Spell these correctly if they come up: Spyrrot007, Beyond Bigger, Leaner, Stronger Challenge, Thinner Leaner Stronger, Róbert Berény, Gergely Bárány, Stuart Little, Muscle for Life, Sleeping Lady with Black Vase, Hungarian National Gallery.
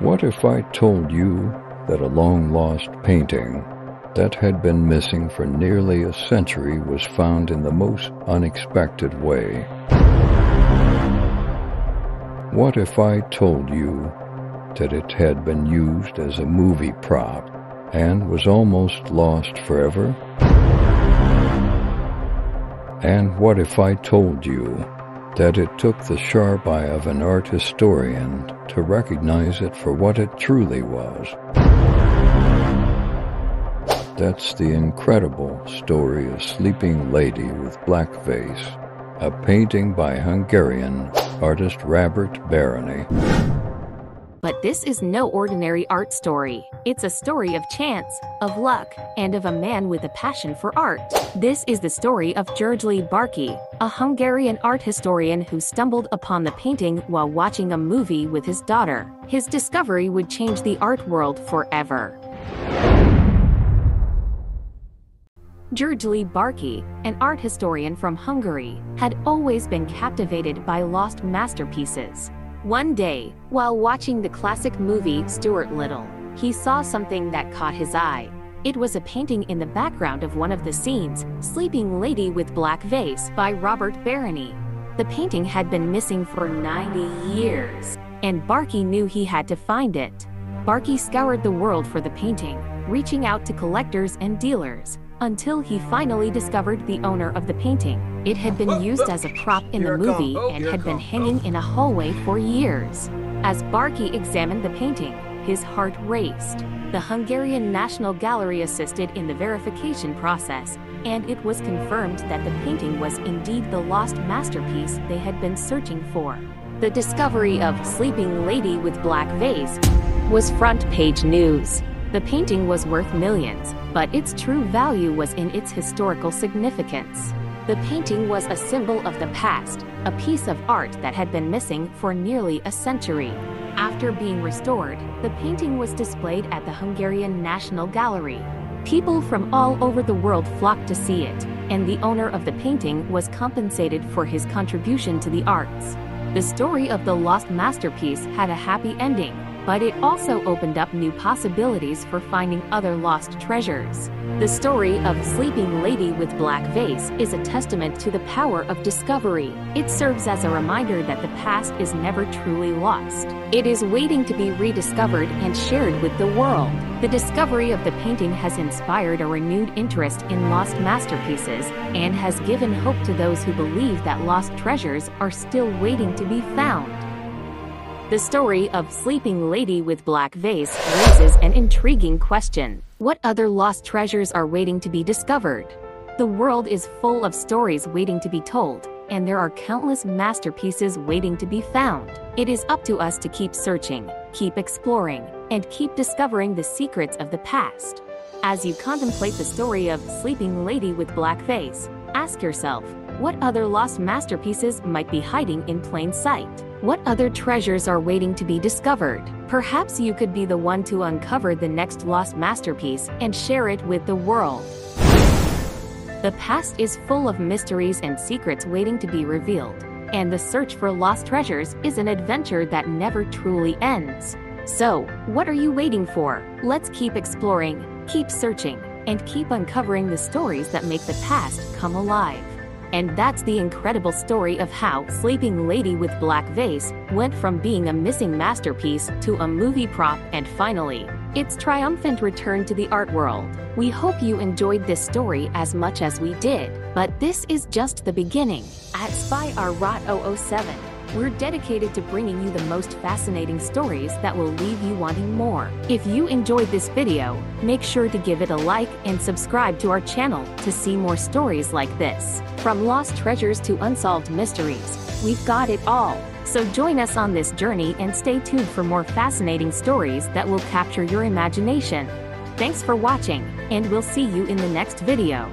What if I told you that a long-lost painting that had been missing for nearly a century was found in the most unexpected way? What if I told you that it had been used as a movie prop and was almost lost forever? And what if I told you that it took the sharp eye of an art historian to recognize it for what it truly was? That's the incredible story of Sleeping Lady with Black Vase, a painting by Hungarian artist Róbert Berény. But this is no ordinary art story. It's a story of chance, of luck, and of a man with a passion for art. This is the story of Gergely Bárány, a Hungarian art historian who stumbled upon the painting while watching a movie with his daughter. His discovery would change the art world forever. Gergely Bárány, an art historian from Hungary, had always been captivated by lost masterpieces. One day, while watching the classic movie Stuart Little, he saw something that caught his eye. It was a painting in the background of one of the scenes, Sleeping Lady with Black Vase by Róbert Berény. The painting had been missing for 90 years, and Bárány knew he had to find it. Bárány scoured the world for the painting, reaching out to collectors and dealers, until he finally discovered the owner of the painting. It had been used as a prop in the movie and had been hanging in a hallway for years. As Bárány examined the painting, his heart raced. The Hungarian National Gallery assisted in the verification process, and it was confirmed that the painting was indeed the lost masterpiece they had been searching for. The discovery of Sleeping Lady with Black Vase was front-page news. The painting was worth millions, but its true value was in its historical significance. The painting was a symbol of the past, a piece of art that had been missing for nearly a century. After being restored, the painting was displayed at the Hungarian National Gallery. People from all over the world flocked to see it, and the owner of the painting was compensated for his contribution to the arts. The story of the lost masterpiece had a happy ending, but it also opened up new possibilities for finding other lost treasures. The story of Sleeping Lady with Black Vase is a testament to the power of discovery. It serves as a reminder that the past is never truly lost. It is waiting to be rediscovered and shared with the world. The discovery of the painting has inspired a renewed interest in lost masterpieces and has given hope to those who believe that lost treasures are still waiting to be found. The story of Sleeping Lady with Black Vase raises an intriguing question. What other lost treasures are waiting to be discovered? The world is full of stories waiting to be told, and there are countless masterpieces waiting to be found. It is up to us to keep searching, keep exploring, and keep discovering the secrets of the past. As you contemplate the story of Sleeping Lady with Black Vase, ask yourself, what other lost masterpieces might be hiding in plain sight? What other treasures are waiting to be discovered? Perhaps you could be the one to uncover the next lost masterpiece and share it with the world. The past is full of mysteries and secrets waiting to be revealed, and the search for lost treasures is an adventure that never truly ends. So, what are you waiting for? Let's keep exploring, keep searching, and keep uncovering the stories that make the past come alive. And that's the incredible story of how Sleeping Lady with Black Vase went from being a missing masterpiece to a movie prop and finally, its triumphant return to the art world. We hope you enjoyed this story as much as we did, but this is just the beginning. At Spyrrot007, we're dedicated to bringing you the most fascinating stories that will leave you wanting more. If you enjoyed this video, make sure to give it a like and subscribe to our channel to see more stories like this. From lost treasures to unsolved mysteries, we've got it all. So join us on this journey and stay tuned for more fascinating stories that will capture your imagination. Thanks for watching, and we'll see you in the next video.